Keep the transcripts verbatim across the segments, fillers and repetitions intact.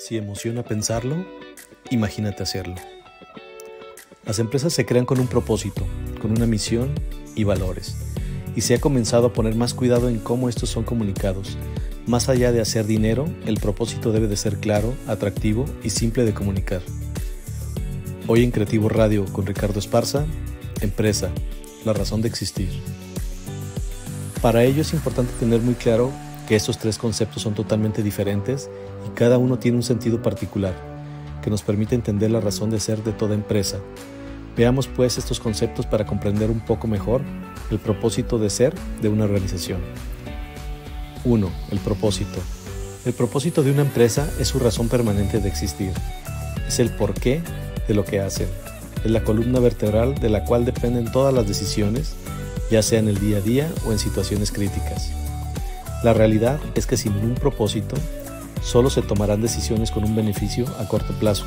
Si emociona pensarlo, imagínate hacerlo. Las empresas se crean con un propósito, con una misión y valores. Y se ha comenzado a poner más cuidado en cómo estos son comunicados. Más allá de hacer dinero, el propósito debe de ser claro, atractivo y simple de comunicar. Hoy en Creativo Radio con Ricardo Esparza, empresa, la razón de existir. Para ello es importante tener muy claro que estos tres conceptos son totalmente diferentes y cada uno tiene un sentido particular que nos permite entender la razón de ser de toda empresa. Veamos pues estos conceptos para comprender un poco mejor el propósito de ser de una organización. uno. El propósito. El propósito de una empresa es su razón permanente de existir. Es el porqué de lo que hacen. Es la columna vertebral de la cual dependen todas las decisiones, ya sea en el día a día o en situaciones críticas. La realidad es que sin un propósito, solo se tomarán decisiones con un beneficio a corto plazo.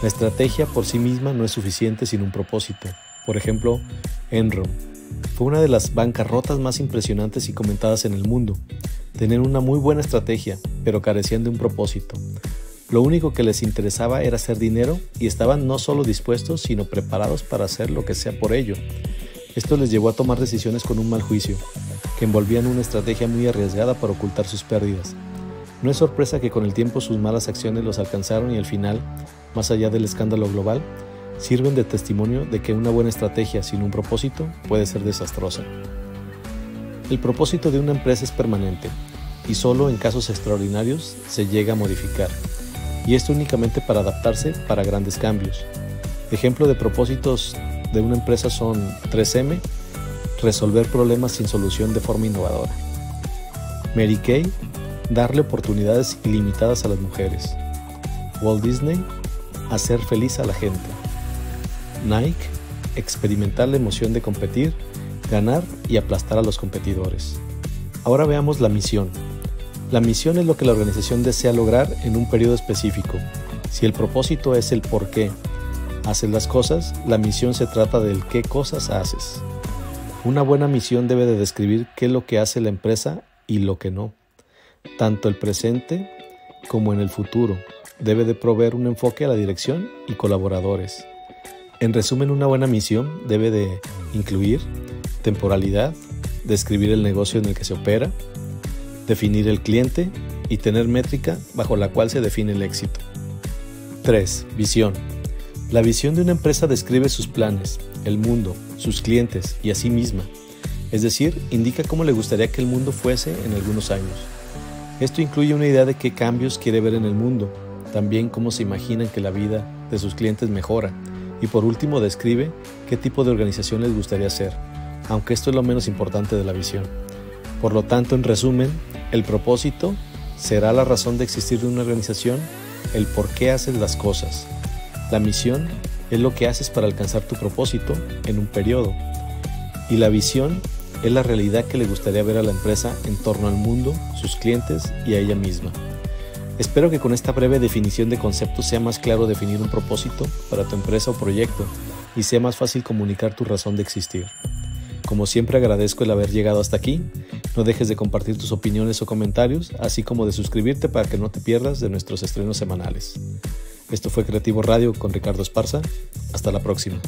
La estrategia por sí misma no es suficiente sin un propósito. Por ejemplo, Enron fue una de las bancarrotas más impresionantes y comentadas en el mundo. Tenían una muy buena estrategia, pero carecían de un propósito. Lo único que les interesaba era hacer dinero y estaban no solo dispuestos, sino preparados para hacer lo que sea por ello. Esto les llevó a tomar decisiones con un mal juicio, que envolvían una estrategia muy arriesgada para ocultar sus pérdidas. No es sorpresa que con el tiempo sus malas acciones los alcanzaron y al final, más allá del escándalo global, sirven de testimonio de que una buena estrategia sin un propósito puede ser desastrosa. El propósito de una empresa es permanente y solo en casos extraordinarios se llega a modificar, y esto únicamente para adaptarse para grandes cambios. Ejemplo de propósitos de una empresa son tres eme, resolver problemas sin solución de forma innovadora. Mary Kay, darle oportunidades ilimitadas a las mujeres. Walt Disney, hacer feliz a la gente. Nike, experimentar la emoción de competir, ganar y aplastar a los competidores. Ahora veamos la misión. La misión es lo que la organización desea lograr en un periodo específico. Si el propósito es el por qué haces las cosas, la misión se trata del qué cosas haces. Una buena misión debe de describir qué es lo que hace la empresa y lo que no. Tanto el presente como en el futuro debe de proveer un enfoque a la dirección y colaboradores. En resumen, una buena misión debe de incluir temporalidad, describir el negocio en el que se opera, definir el cliente y tener métrica bajo la cual se define el éxito. tres. Visión. La visión de una empresa describe sus planes, el mundo, sus clientes y a sí misma. Es decir, indica cómo le gustaría que el mundo fuese en algunos años. Esto incluye una idea de qué cambios quiere ver en el mundo, también cómo se imaginan que la vida de sus clientes mejora y por último describe qué tipo de organización les gustaría ser, aunque esto es lo menos importante de la visión. Por lo tanto, en resumen, el propósito será la razón de existir de una organización, el por qué haces las cosas. La misión es lo que haces para alcanzar tu propósito en un periodo y la visión es la realidad que le gustaría ver a la empresa en torno al mundo, sus clientes y a ella misma. Espero que con esta breve definición de conceptos sea más claro definir un propósito para tu empresa o proyecto y sea más fácil comunicar tu razón de existir. Como siempre, agradezco el haber llegado hasta aquí. No dejes de compartir tus opiniones o comentarios, así como de suscribirte para que no te pierdas de nuestros estrenos semanales. Esto fue Creativo Radio con Ricardo Esparza. Hasta la próxima.